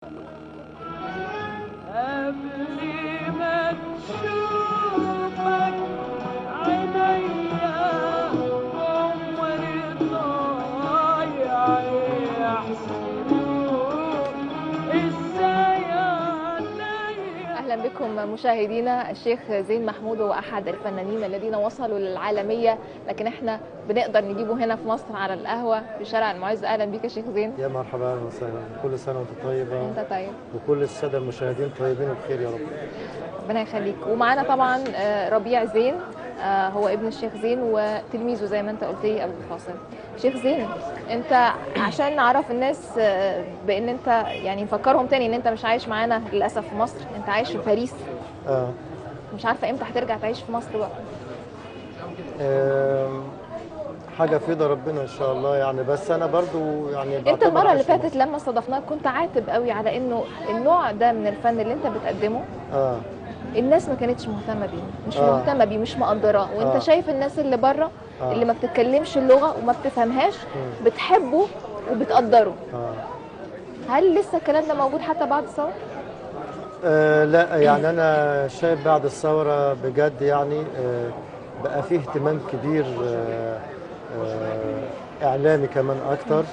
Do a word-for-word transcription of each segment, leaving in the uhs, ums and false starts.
أهلا بكم مشاهدينا. الشيخ زين محمود هو أحد الفنانين الذين وصلوا للعالمية، لكن احنا بنقدر نجيبه هنا في مصر على القهوة في شارع المعز. أهلا بك يا شيخ زين. يا مرحبا وسهلا، كل سنة وأنت طيبة. أنت طيب وكل السادة المشاهدين طيبين وبخير يا رب. ربنا يخليك. ومعانا طبعا ربيع زين، هو ابن الشيخ زين وتلميذه زي ما أنت قلت لي قبل الفاصل. شيخ زين، أنت عشان نعرف الناس بأن أنت يعني نفكرهم تاني أن أنت مش عايش معانا للأسف في مصر، أنت عايش في باريس. آه. مش عارفة إمتى هترجع تعيش في مصر بقى؟ آه. حاجة في ايد ربنا ان شاء الله يعني. بس انا برضو يعني انت المره اللي فاتت لما استضفناك كنت عاتب قوي على انه النوع ده من الفن اللي انت بتقدمه اه الناس ما كانتش مهتمه بيه، مش آه. مهتمه بيه، مش مقدراه. وانت آه. شايف الناس اللي بره آه. اللي ما بتتكلمش اللغه وما بتفهمهاش م. بتحبه وبتقدره. آه. هل لسه الكلام ده موجود حتى بعد الثوره؟ آه لا يعني انا شايف بعد الثوره بجد يعني آه بقى فيه اهتمام كبير آه إعلامي كمان أكتر،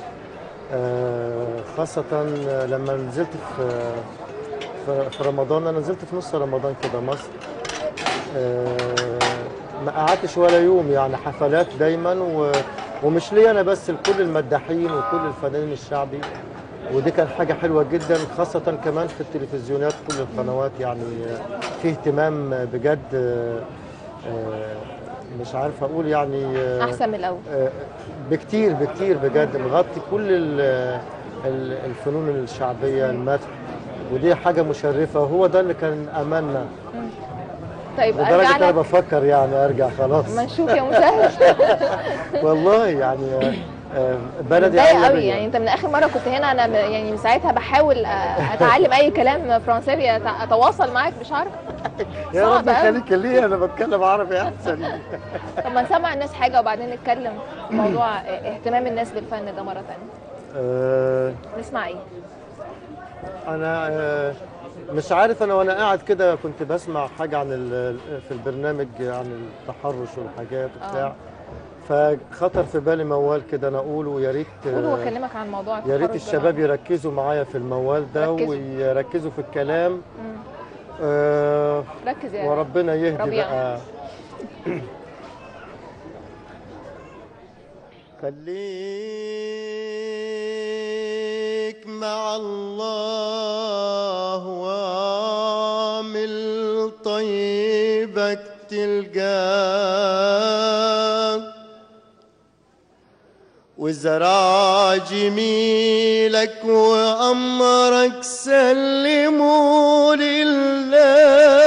خاصة لما نزلت في في رمضان. أنا نزلت في نص رمضان كده مصر، ما قعدتش ولا يوم يعني، حفلات دايما، ومش لي أنا بس، لكل المداحين وكل الفنانين الشعبي، ودي كان حاجة حلوة جدا، خاصة كمان في التلفزيونات كل القنوات يعني في اهتمام بجد مش عارف اقول يعني احسن من الاول بكتير بكتير بجد، مغطي كل الفنون الشعبيه المدح، ودي حاجه مشرفه، وهو ده اللي كان املنا. طيب ارجع لك، انا بفكر يعني ارجع خلاص، ما نشوف يا مشاهد. والله يعني بلدي قوي يعني. انت من اخر مره كنت هنا انا يعني من ساعتها بحاول اتعلم اي كلام فرنساوي اتواصل معاك، مش عارف. يا رب خليك ليه، انا بتكلم عربي احسن. طب ما نسمع الناس حاجه وبعدين نتكلم موضوع اهتمام الناس بالفن ده مره ثانيه. نسمع ايه؟ انا مش عارف، انا وانا قاعد كده كنت بسمع حاجه عن في البرنامج عن التحرش والحاجات وبتاع، فخطر في بالي موال كده انا اقوله. يا ريت واكلمك عن موضوع التحرش، يا ريت الشباب يركزوا معايا في الموال ده ويركزوا في الكلام. مم. آه ركز يا وربنا يهدي ربيع. بقى خليك مع الله واعمل طيبك تلقاه، وزرع جميلك وأمرك سلموا لله.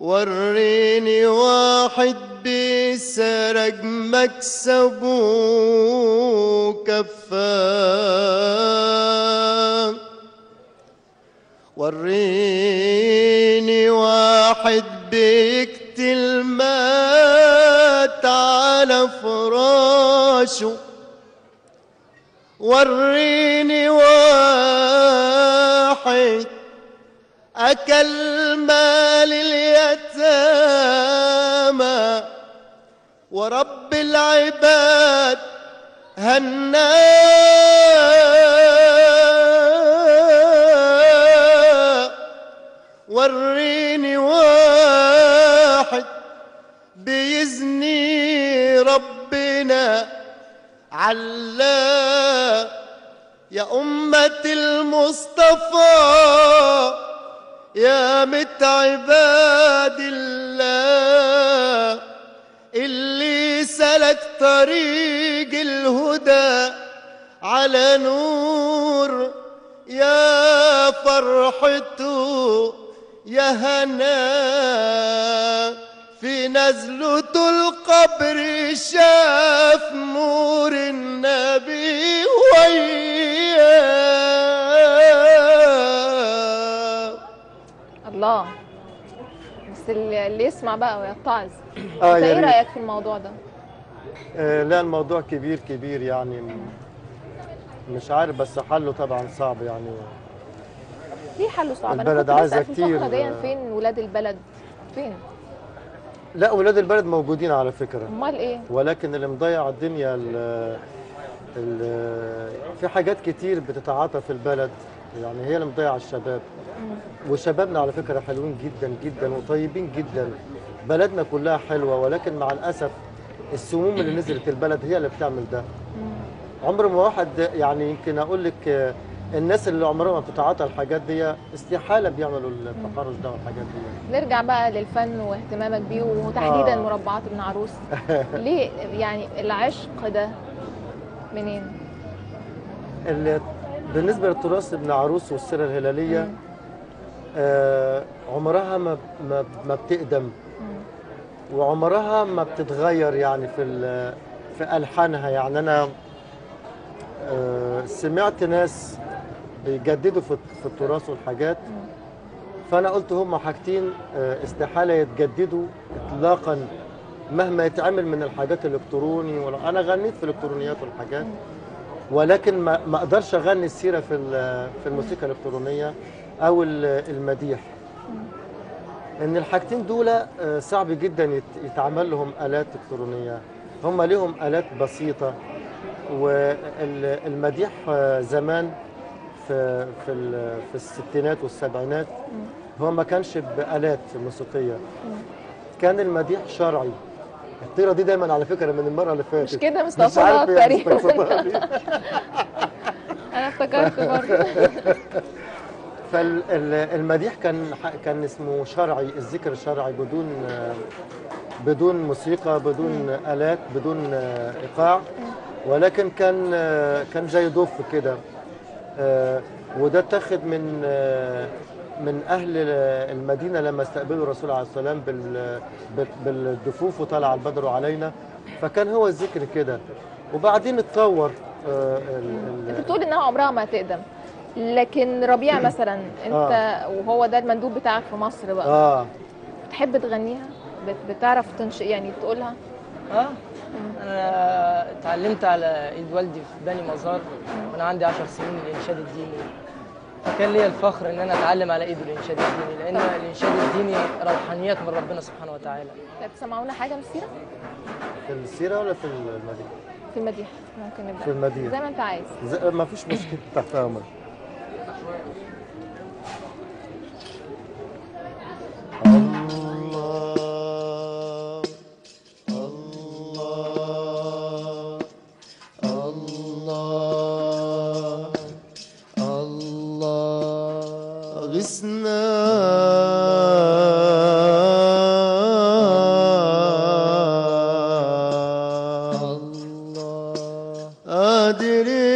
وريني واحد بيسرق مكسبه كفاه، وريني واحد بيكتب المات على فراشه، وريني واحد أكل مال اليتامى ورب العباد هناه، وريني بيزني ربنا علا. يا أمة المصطفى يا مت عباد الله، اللي سلك طريق الهدى على نور، يا فرحته يا هناه، في نزلة القبر شاف نور النبي وياه. الله، بس اللي يسمع بقى ويتعظ. آه ايه رأيك في الموضوع ده؟ آه لا الموضوع كبير كبير يعني، مش عارف، بس حله طبعا صعب يعني. ليه حله صعب؟ البلد عايزه كتير. فين ولاد البلد؟ فين؟ لا ولاد البلد موجودين على فكره. امال ايه؟ ولكن اللي مضيع الدنيا ال ال في حاجات كتير بتتعاطى في البلد، يعني هي اللي مضيعه الشباب. وشبابنا على فكره حلوين جدا جدا وطيبين جدا، بلدنا كلها حلوه، ولكن مع الاسف السموم اللي نزلت البلد هي اللي بتعمل ده. عمر ما واحد يعني، يمكن اقول لك الناس اللي عمرها ما بتتعاطى الحاجات دي استحاله بيعملوا التحرش ده والحاجات دي. نرجع بقى للفن واهتمامك بيه، وتحديدا آه. مربعات ابن عروس. ليه يعني العشق ده منين؟ بالنسبه لتراث ابن عروس والسيره الهلاليه آه عمرها ما ما بتقدم، وعمرها ما بتتغير يعني في في ألحانها. يعني أنا آه سمعت ناس بيجددوا في التراث والحاجات، فأنا قلت هما حاجتين آه استحالة يتجددوا إطلاقا مهما يتعمل من الحاجات الإلكتروني. أنا غنيت في الإلكترونيات والحاجات، ولكن ما, ما أقدرش أغني السيرة في في الموسيقى الإلكترونية أو المديح. ان الحاجتين دول صعب جدا يتعمل لهم الات الكترونيه، هم ليهم الات بسيطه. والمديح زمان في في في الستينات والسبعينات هو ما كانش بالات موسيقيه، كان المديح شرعي. الطيره دي دايما على فكره من المره اللي فاتت مش كده، مستقصدها تقريبا. انا افتكرت برضه. فالمديح كان كان اسمه شرعي، الذكر شرعي، بدون بدون موسيقى، بدون آلات، بدون إيقاع، ولكن كان كان زي ضف كده. وده اتخذ من من أهل المدينة لما استقبلوا الرسول عليه السلام بالدفوف وطلع البدر علينا، فكان هو الذكر كده. وبعدين اتطور. أنت بتقول إنها عمرها ما هتقدم، لكن ربيع مثلا انت آه. وهو ده المندوب بتاعك في مصر بقى، اه بتحب تغنيها؟ بتعرف تنشئ يعني تقولها؟ اه انا اتعلمت على ايد والدي في بني مزار وانا عندي عشر سنين الانشاد الديني، فكان لي الفخر ان انا اتعلم على ايده الانشاد الديني، لان طبعا الانشاد الديني روحانيات من ربنا سبحانه وتعالى. طب سمعونا حاجه من السيره؟ في السيره ولا في المديح؟ في المديح ممكن نبدا. في المديح زي ما انت عايز، ما فيش مشكله. تحت امرك. الله الله الله الله غسنا الله أدركنا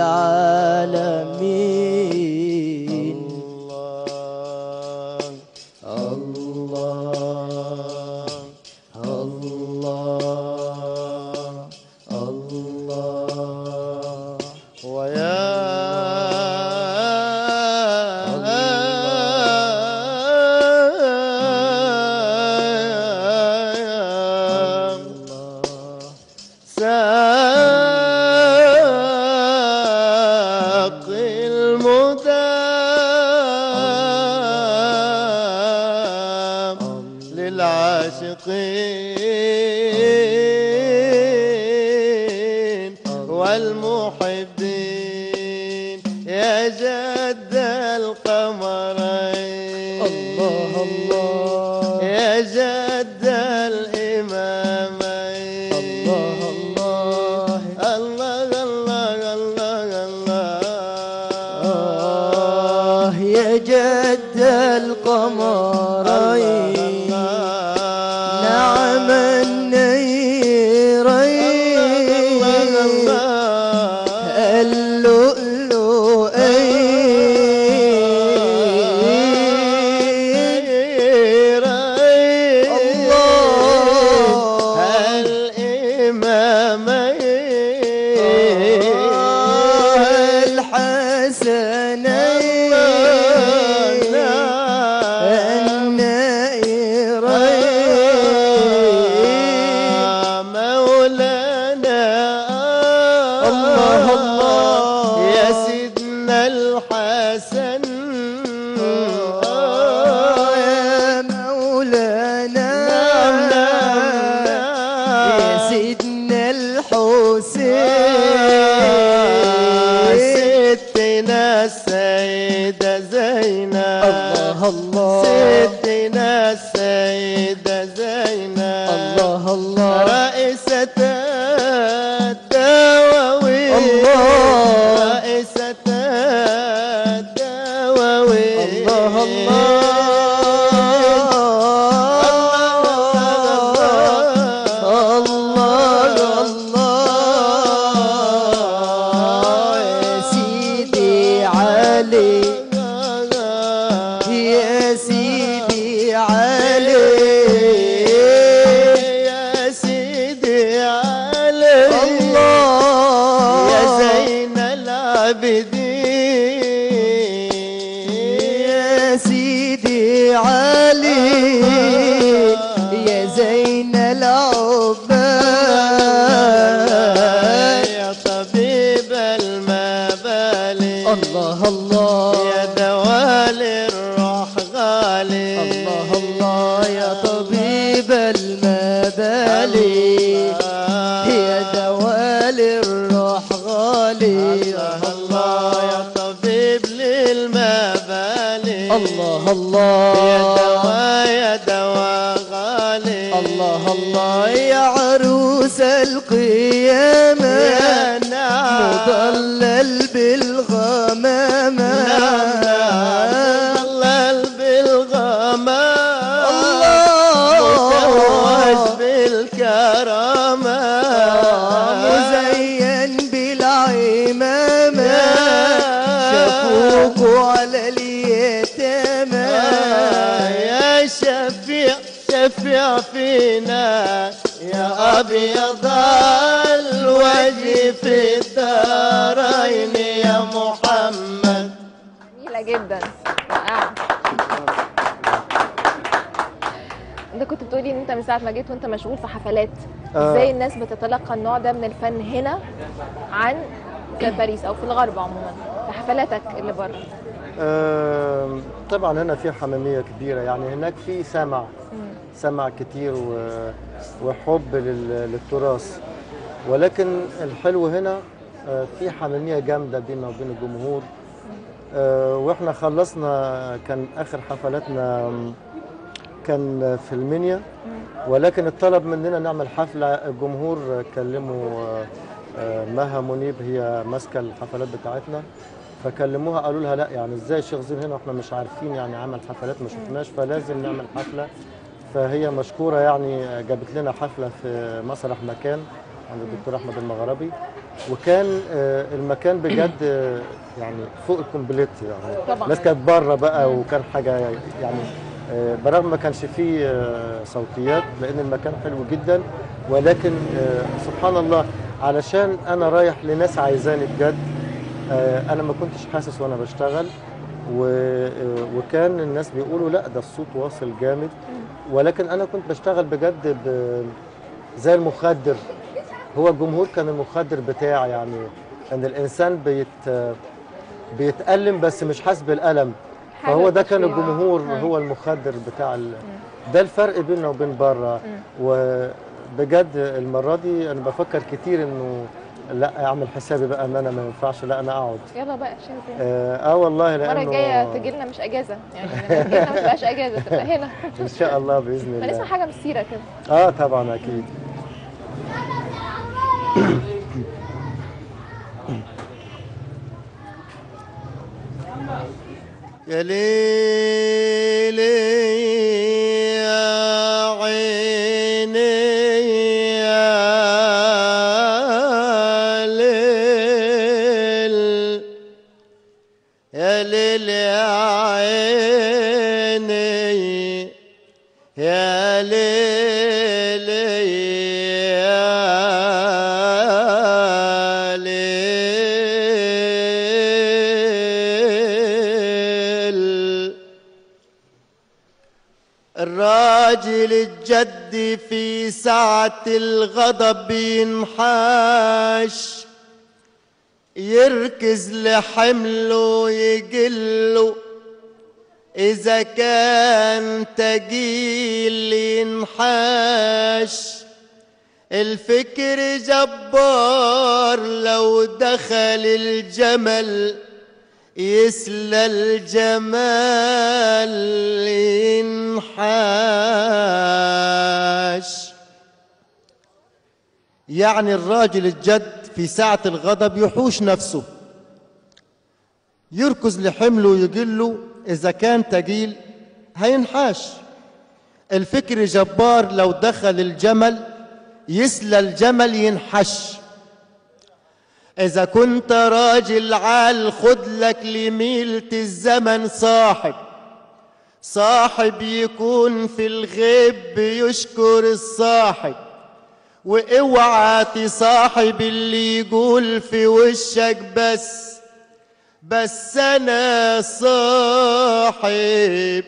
العالمين. الله الله الله الله ويا مشغول في حفلات. ازاي آه. الناس بتتلقى النوع ده من الفن هنا عن في باريس او في الغرب عموما في حفلاتك اللي بره؟ آه طبعا هنا في حميميه كبيره، يعني هناك في سمع مم. سمع كتير وحب للتراث، ولكن الحلو هنا في حميميه جامده بيننا وبين الجمهور. آه واحنا خلصنا، كان اخر حفلاتنا كان في المنيا، ولكن الطلب مننا نعمل حفله. الجمهور كلموا مها منيب، هي ماسكه الحفلات بتاعتنا، فكلموها قالوا لها لا، يعني ازاي الشيخ زين هنا واحنا مش عارفين يعني عمل حفلات ما شفناش، فلازم نعمل حفله. فهي مشكوره يعني، جابت لنا حفله في مسرح مكان عند الدكتور احمد المغربي، وكان المكان بجد يعني فوق الكومبليت يعني طبعا. الناس كانت بره بقى وكان حاجه يعني برغم ما كانش فيه صوتيات لان المكان حلو جدا، ولكن سبحان الله علشان انا رايح لناس عايزاني بجد انا ما كنتش حاسس وانا بشتغل، وكان الناس بيقولوا لا ده الصوت واصل جامد، ولكن انا كنت بشتغل بجد زي المخدر، هو الجمهور كان المخدر بتاعي يعني ان الانسان بيت بيتألم بس مش حاسس بالألم، فهو ده كان الجمهور هو المخدر بتاع ال... ده الفرق بيننا وبين بره. وبجد المره دي انا بفكر كتير انه لا اعمل حسابي بقى ان انا ما ينفعش، لا انا اقعد يلا بقى شيخ زين. اه, آه والله لانه المره الجايه تجي لنا مش اجازه يعني تجي لنا ما تبقاش اجازه تبقى هنا ان شاء الله باذن الله. هنسمع حاجه من السيره كده. اه طبعا اكيد. يا ليلي يا عيني يا ليل يا ليل يا عيني يا ليل يا ليل الراجل الجد في ساعة الغضب ينحاش يركز لحمله يجله، إذا كان تجيل ينحاش الفكر جبار، لو دخل الجمل يسلى الجمال ينحاش. يعني الراجل الجد في ساعة الغضب يحوش نفسه يركز لحمله ويجله، إذا كان تجيل هينحاش الفكر جبار، لو دخل الجمل يسلى الجمل ينحش. إذا كنت راجل عال خدلك لميلة الزمن صاحب، صاحب يكون في الغيب بيشكر الصاحب، واوعى تصاحب اللي يقول في وشك بس بس أنا صاحب،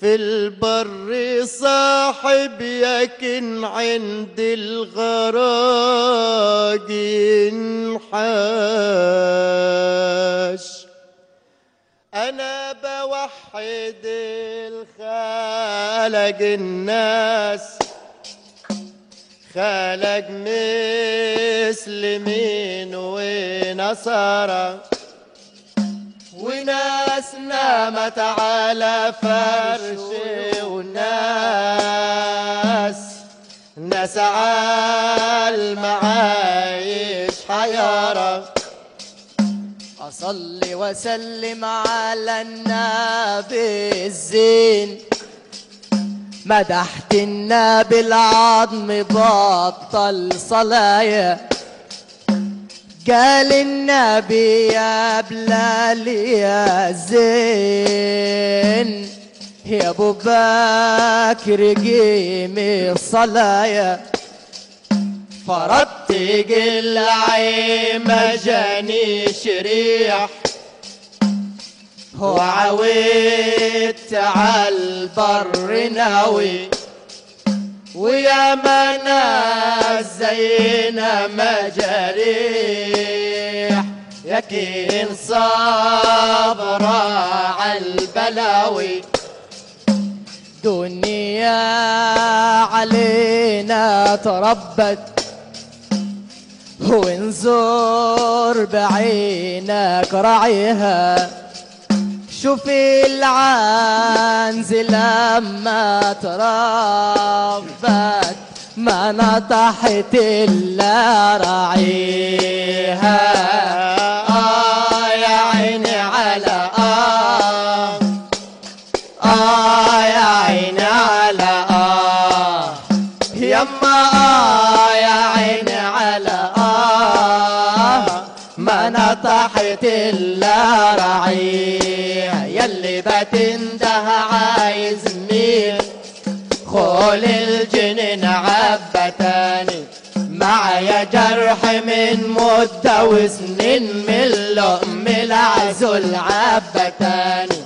في البر صاحب لكن عند الغراج ينحاش. أنا بوحد الخلق الناس خلق مسلمين ونصارى، وناس نامت على فرشي وناس ناس عالمعايش حيارة، أصلي وسلم على النبي الزين، مدحت النبي العظم بطل صلايا، قال النبي يا بلالي يا زين يا ابو بكر قيمي الصلايا، فرضت قلعي ما جاني شريح وعاودت عالبر ناوي، ويا مناس زينا مجاريح لكن صابرة عالبلاوي، دنيا علينا تربت وانظر بعينك راعيها، شوف العنز لما تربت ما نطحت الا راعيها، اه يا عيني على اه اه يا عيني على اه يما اه يا عيني على اه راحت الا راعيها، ياللي بتنده عايز مين خول الجنين عبى تاني، معايا جرح من مدة وسنين من لقم العزل عبى تاني،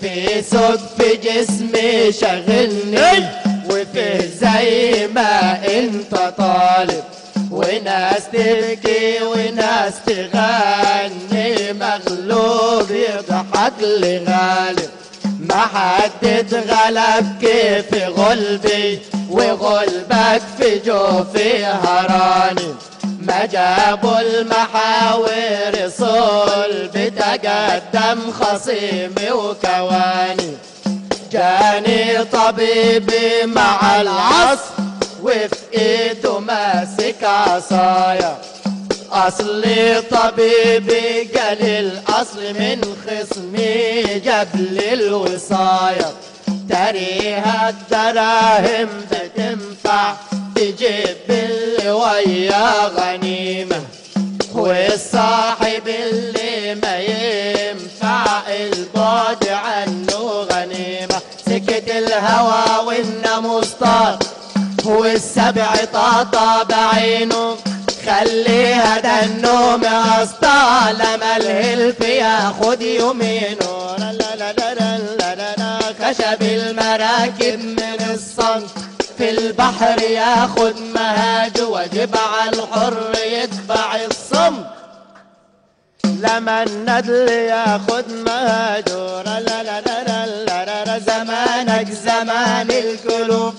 في صوت في جسمي شاغلني وفي زي ما انت طالب، وناس تبكي وناس تغني مغلوب يضحك لغالب، ما حد اتغلب كيف غلبي وغلبك في جوفي هراني، ما جابوا المحاور صلب تقدم خصيمي وكواني، جاني طبيبي مع العصر وفي ايده ماسك عصايا، اصلي طبيبي جالي الاصل من خصمي جابلي الوصايا، تاريها الدراهم بتنفع تجيب اللي ويا غنيمه، والصاحب اللي ما ينفع البعد عنه غنيمه، سكت الهوى والناموس طار والسبع طاطا بعينه، خليها ده النوم اسطى لما الهلف ياخد يمينه، خشب المراكب من الصنف في البحر ياخد مهاج، وجبع الحر يتبع الصم لما الندل ياخد مهاجو، زمانك زمان القلوب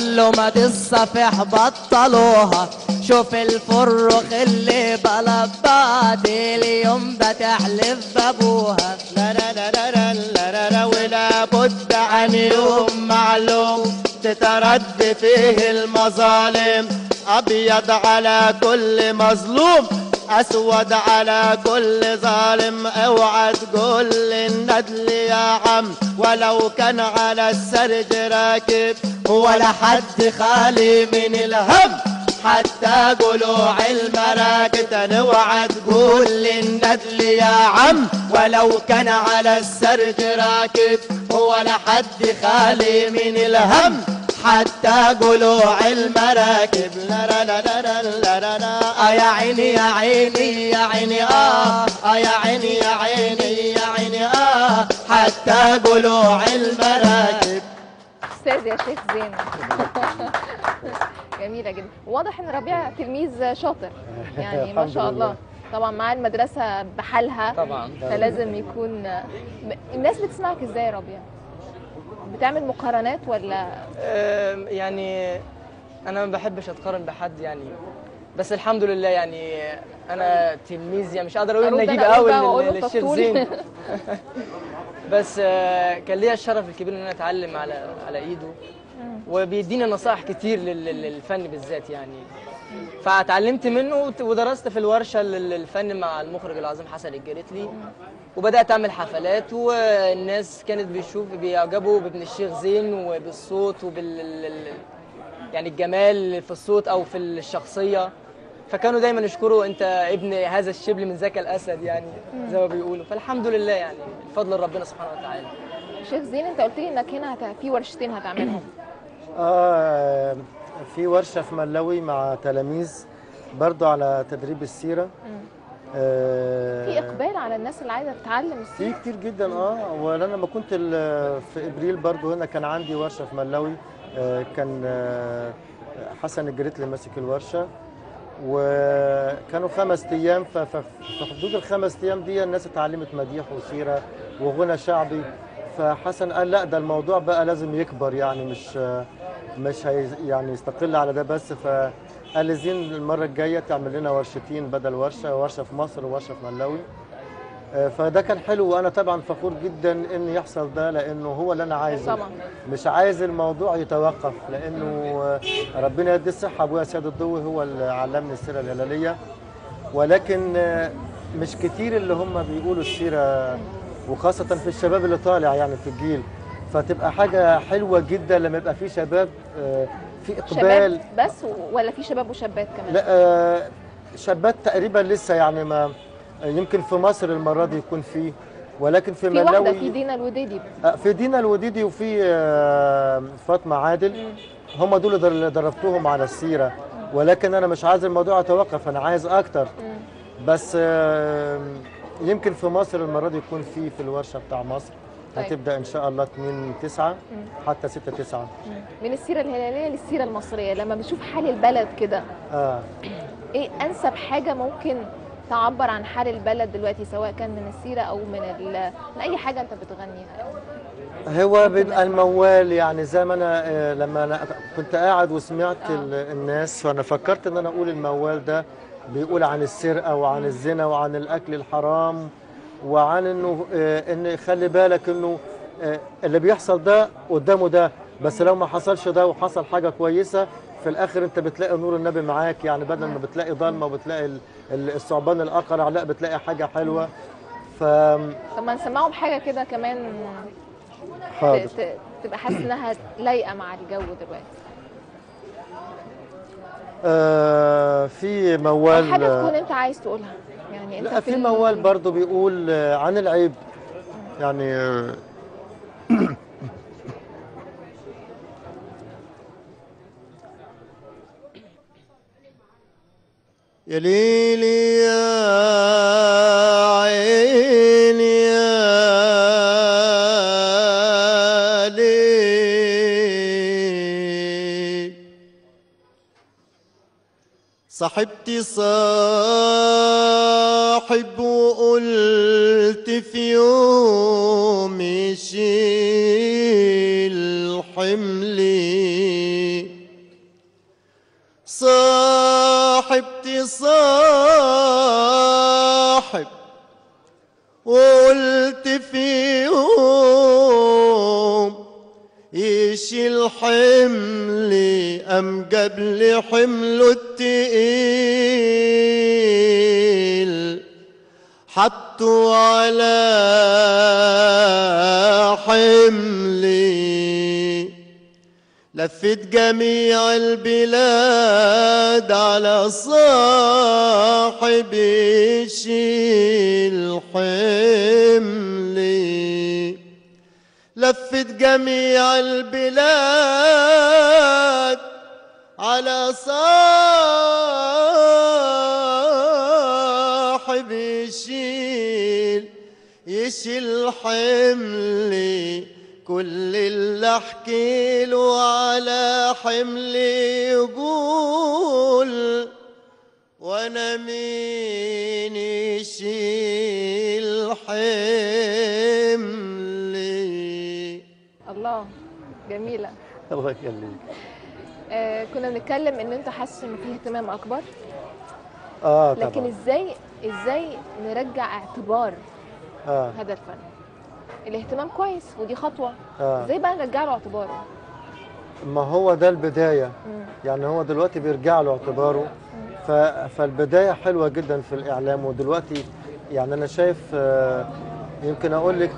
لمد الصفح بطلوها، شوف الفرخ اللي بلبها دي اليوم بتحلف بابوها، لا لا لا لا لا لا ولا بد عن يوم معلوم تترد فيه المظالم، ابيض على كل مظلوم اسود على كل ظالم، اوعى تقول للندل يا عم ولو كان على السرج راكب، ولا حد خالي من الهم حتى جلوع المراكب، اوعى تقول للندل يا عم ولو كان على السرج راكب، ولا حد خالي من الهم حتى جلوع المراكب، لا لا لا لا لا لا لا يا عيني يا عيني يا عيني اه يا عيني يا عيني يا عيني اه حتى جلوع المراكب. استاذ يا شيخ زين جميله جدا، واضح ان ربيع تلميذ شاطر يعني ما شاء الله، طبعا مع المدرسه بحالها طبعا فلازم يكون. الناس بتسمعك ازاي يا ربيع؟ بتعمل مقارنات ولا؟ يعني انا ما بحبش اتقارن بحد يعني، بس الحمد لله يعني انا تلميذ يعني مش قادر اقول ان اجيب اول للشيخ زين بس كان ليا الشرف الكبير ان انا اتعلم على على ايده، وبيدينا نصائح كتير للفن بالذات يعني، فاتعلمت منه ودرست في الورشه للفن مع المخرج العظيم حسن الجريتلي، وبدات اعمل حفلات والناس كانت بتشوف بيعجبوا بابن الشيخ زين وبالصوت وبال يعني الجمال في الصوت او في الشخصيه، فكانوا دايما يشكروا انت ابن هذا الشبل من ذاك الاسد يعني زي ما بيقولوا، فالحمد لله يعني الفضل لربنا سبحانه وتعالى. شيخ زين انت قلت لي انك هنا في ورشتين هتعملهم. اه في ورشه في ملاوي مع تلاميذ برضو على تدريب السيره. آه في اقبال على الناس اللي عايزه تتعلم السيره؟ في كتير جدا اه، وانا لما كنت في ابريل برضو هنا كان عندي ورشه في ملاوي، آه كان آه حسن الجريتلي ماسك الورشه، وكانوا خمس ايام، ففي حدود الخمس ايام دي الناس اتعلمت مديح وسيره وغنى شعبي، فحسن قال لا ده الموضوع بقى لازم يكبر يعني مش مش هي يعني يستقل على ده بس، فقال لزين المره الجايه تعمل لنا ورشتين بدل ورشه، ورشه في مصر وورشه في ملاوي، فده كان حلو، وانا طبعا فخور جدا ان يحصل ده لانه هو اللي انا عايزه، مش عايز الموضوع يتوقف، لانه ربنا يدي الصحه ابويا سيد الضو هو اللي علمني السيره الهلاليه، ولكن مش كتير اللي هم بيقولوا السيره وخاصة في الشباب اللي طالع يعني في الجيل، فتبقى حاجة حلوة جدا لما يبقى في شباب في اقبال. شباب بس ولا في شباب وشابات كمان؟ لا شابات تقريبا لسه يعني ما يمكن في مصر المرة دي يكون فيه، ولكن في ملاوي في واحدة، في دينا الوديدي، في دينا الوديدي وفي فاطمة عادل، هم دول اللي دربتهم على السيرة. ولكن أنا مش عايز الموضوع يتوقف، أنا عايز أكتر، بس يمكن في مصر المرة دي يكون فيه في الورشة بتاع مصر. طيب. هتبدا ان شاء الله اتنين تسعة حتى ستة تسعة. من السيره الهلاليه للسيره المصريه، لما بنشوف حال البلد كده اه ايه انسب حاجه ممكن تعبر عن حال البلد دلوقتي، سواء كان من السيره او من, من اي حاجه انت بتغنيها؟ هو بيبقى الموال، يعني زي ما انا لما انا كنت قاعد وسمعت آه. الناس، وانا فكرت ان انا اقول الموال ده بيقول عن السرقه وعن الزنا وعن الاكل الحرام، وعن انه ان خلي بالك انه اللي بيحصل ده قدامه ده، بس لو ما حصلش ده وحصل حاجه كويسه في الاخر انت بتلاقي نور النبي معاك، يعني بدل ما بتلاقي ضلمه وبتلاقي الثعبان الاقرع، لا بتلاقي حاجه حلوه. ف طب ما نسمعه بحاجه كده كمان حاضر تبقى حاسس انها لايقه مع الجو دلوقتي. آه في موال، حاجه تكون انت عايز تقولها يعني، انت لا في موال برضو بيقول عن العيب، يعني يا ليلي يا عيني يا ليل صاحبتي صار صاحب، وقلت في يوم يشيل حملي صاحبتي صاحب، وقلت في يوم يشيل حملي أم جاب لي حمله التقيل حطوا على حملي، لفت جميع البلاد على صاحب يشيل حملي، لفت جميع البلاد على صاحب يشيل يشيل حملي، كل اللي احكيله على حملي يقول وانا مين يشيل حملي. الله جميلة. الله يخليك. آه كنا بنتكلم ان انت حاسس ان فيه اهتمام اكبر. اه لكن طبعا. لكن ازاي ازاي نرجع اعتبار آه. هذا الفن؟ الاهتمام كويس ودي خطوة، آه. ازاي بقى نرجع له اعتباره؟ ما هو ده البداية. م. يعني هو دلوقتي بيرجع له اعتباره، ف... فالبداية حلوة جدا في الإعلام. ودلوقتي يعني أنا شايف آه يمكن أقول لك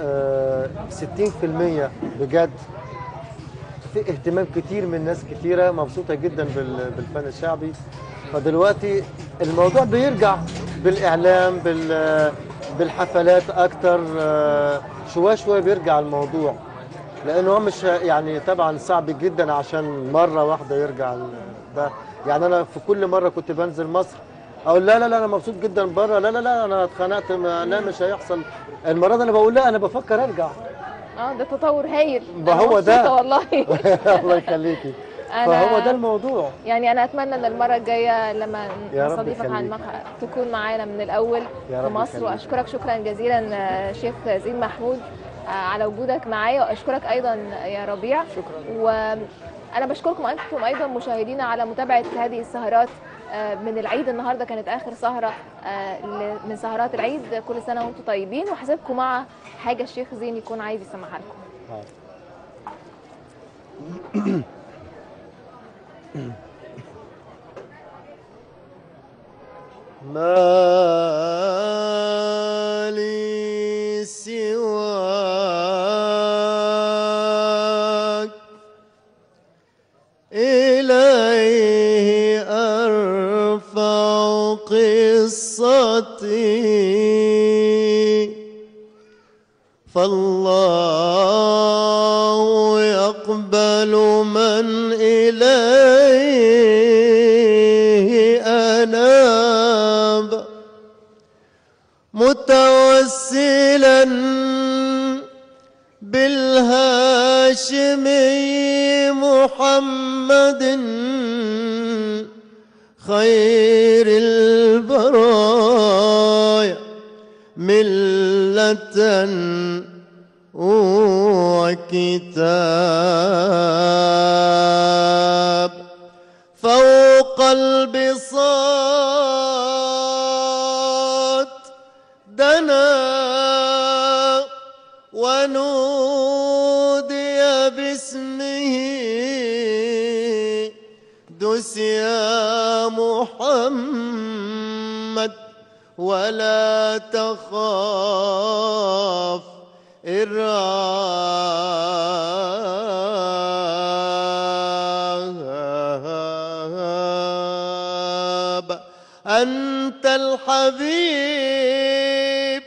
آه ستين في المية بجد في اهتمام كتير من ناس كتيرة مبسوطة جدا بال... بالفن الشعبي. فدلوقتي الموضوع بيرجع بالإعلام بال... بالحفلات أكتر، آه شوية شوية بيرجع الموضوع، لأنه هو مش يعني طبعا صعب جدا عشان مرة واحدة يرجع ده. يعني أنا في كل مرة كنت بنزل مصر أقول لا لا لا أنا مبسوط جدا بره، لا لا لا أنا اتخنقت، لا مش هيحصل. المرة دي أنا بقول لا أنا بفكر أرجع. أه ده تطور هايل. ما هو ده والله. الله يخليكي. فهو ده الموضوع. يعني أنا أتمنى إن المرة الجاية لما نستضيفك على المقهى تكون معانا من الأول في مصر. وأشكرك شكرا جزيلا شيخ زين محمود على وجودك معايا، واشكرك ايضا يا ربيع. شكرا. وانا بشكركم انتم ايضا مشاهدينا على متابعه هذه السهرات من العيد. النهارده كانت اخر سهره من سهرات العيد، كل سنه وانتم طيبين، وحسابكم مع حاجه الشيخ زين يكون عايز يسمعها لكم. مالي سواك إليه أرجع يرفع قصتي فالله يقبل من إليه أناب متوسلا بالهاشمي محمد خير البرايا ملة وكتاب فوق البساط دنا ونودي باسمه دس يا محمد ولا تخاف الرهاب أنت الحبيب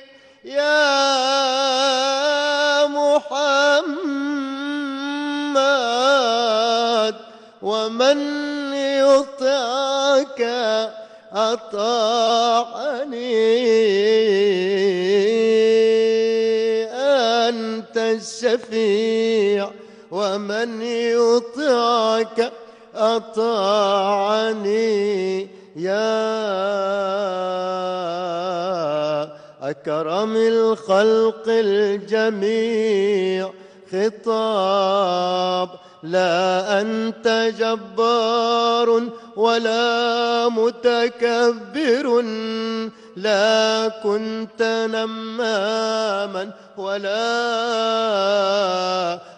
يا محمد ومن يطعك أطاعني أنت الشفيع ومن يطعك أطاعني يا أكرم الخلق الجميع خطاب لا أنت جبار ولا متكبر لا كنت نماما ولا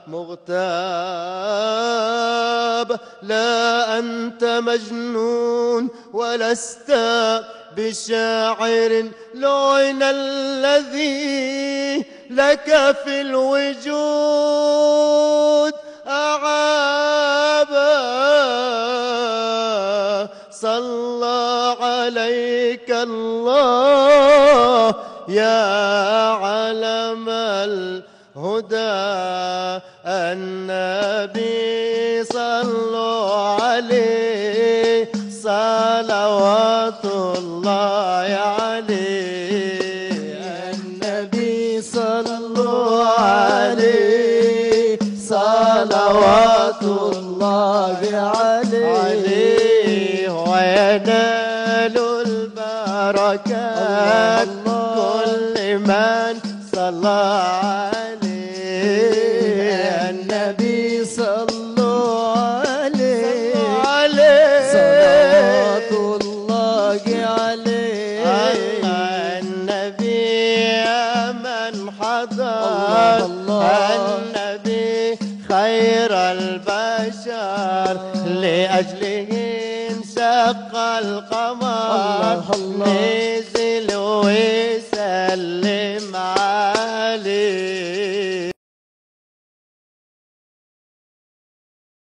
مغتاب لا أنت مجنون ولست بشاعر لعن الذي لك في الوجود أعابا صلى عليك الله يا علم الهدى النبي صلوا عليه صلوات الله عليه النبي صلوا عليه صلوات الله عليه وينال البركات كل من صلى عليه النبي صلوا عليه صلوات الله عليه النبي يا من حضر النبي خير البشر لأجله انشق القمر نزل وين